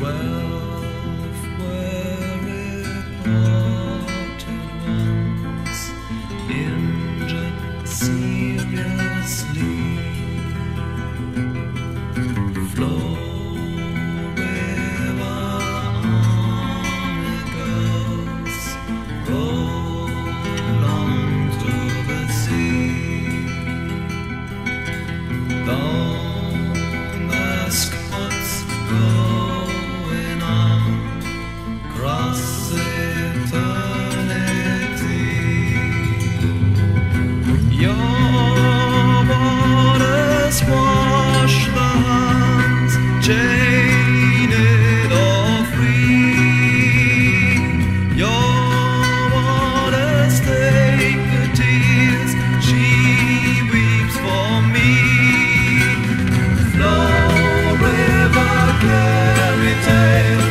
12 were reported once, injured seriously. Flow river on it goes, roll on to the sea. Don't ask what's going on. Cross eternity. Your waters wash the hands chained or free. Your waters take the tears she weeps for me. Flow, river, carry tales.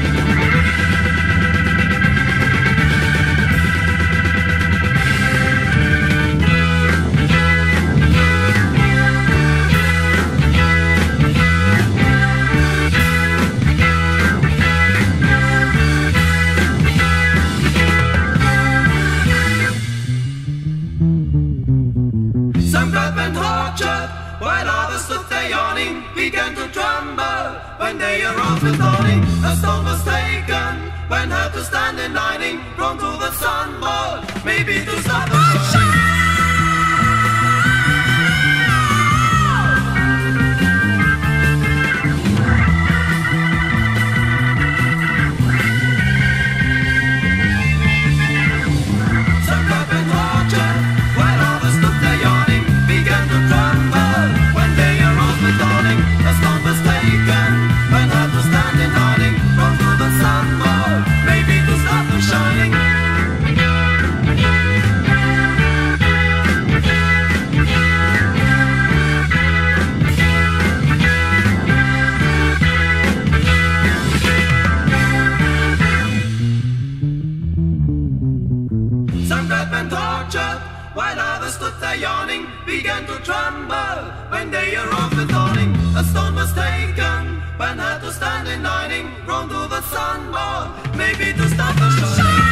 Some grab and torture, while others stood there yawning, began to tremble when they arose with morning. A stone was taken when had to stand in lining, thrown to the sunball, maybe to stop the shouting. While others stood there yawning, began to tremble when they arose with dawning. A stone was taken when had to stand in lining, thrown to the sunball, maybe to stop the shouting.